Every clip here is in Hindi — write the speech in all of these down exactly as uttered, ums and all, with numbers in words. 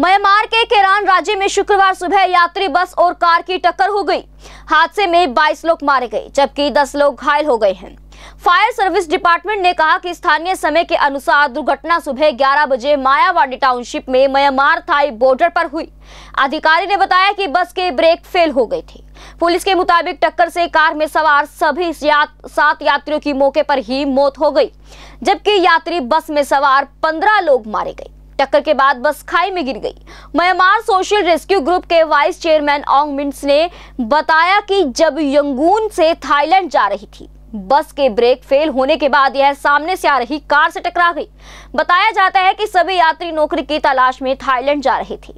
म्यांमार के केरान राज्य में शुक्रवार सुबह यात्री बस और कार की टक्कर हो गई। हादसे में बाईस लोग मारे गए जबकि दस लोग घायल हो गए हैं। फायर सर्विस डिपार्टमेंट ने कहा कि स्थानीय समय के अनुसार दुर्घटना सुबह ग्यारह बजे मायावाड़ी टाउनशिप में म्यांमार थाई बॉर्डर पर हुई। अधिकारी ने बताया कि बस के ब्रेक फेल हो गए थे। पुलिस के मुताबिक टक्कर से कार में सवार सभी यात, सात यात्रियों की मौके पर ही मौत हो गई जबकि यात्री बस में सवार पंद्रह लोग मारे गए। टक्कर के बाद बस खाई में गिर गई। म्यांमार सोशल रेस्क्यू ग्रुप के वाइस चेयरमैन मिंस ने बताया कि जब यंगून से थाईलैंड जा रही थी बस के ब्रेक फेल होने के बाद यह सामने से आ रही कार से टकरा गई। बताया जाता है कि सभी यात्री नौकरी की तलाश में थाईलैंड जा रहे थे।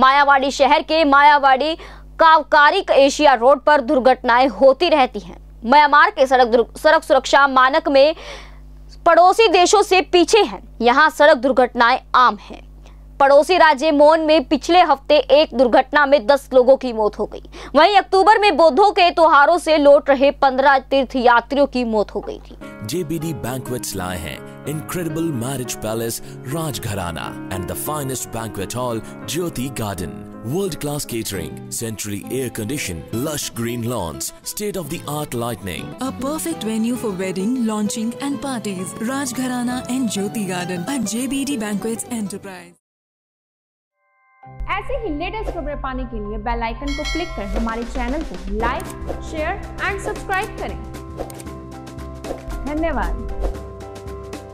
मायावाड़ी शहर के मायावाड़ी कावकारिक एशिया रोड पर दुर्घटनाएं होती रहती हैं। म्यांमार के सड़क सड़क सुरक्षा मानक में पड़ोसी देशों से पीछे हैं। यहाँ सड़क दुर्घटनाएं आम हैं। पड़ोसी राज्य मोन में पिछले हफ्ते एक दुर्घटना में दस लोगों की मौत हो गई। वहीं अक्टूबर में बौद्धों के त्योहारों से लौट रहे पंद्रह तीर्थ यात्रियों की मौत हो गई थी। जेबीडी बैंक्वेट्स लाए हैं incredible marriage palace, Rajgharana and the finest banquet hall Jyoti garden. World class catering, centrally air conditioned, lush green lawns, state of the art lighting. A perfect venue for wedding, launching and parties. Rajgharana and Jyoti Garden at J B D Banquets Enterprise. ऐसे ही लेटेस्ट खबरें पाने के लिए बेल आइकन को क्लिक करें। हमारे चैनल को लाइक, शेयर एंड सब्सक्राइब करें। धन्यवाद।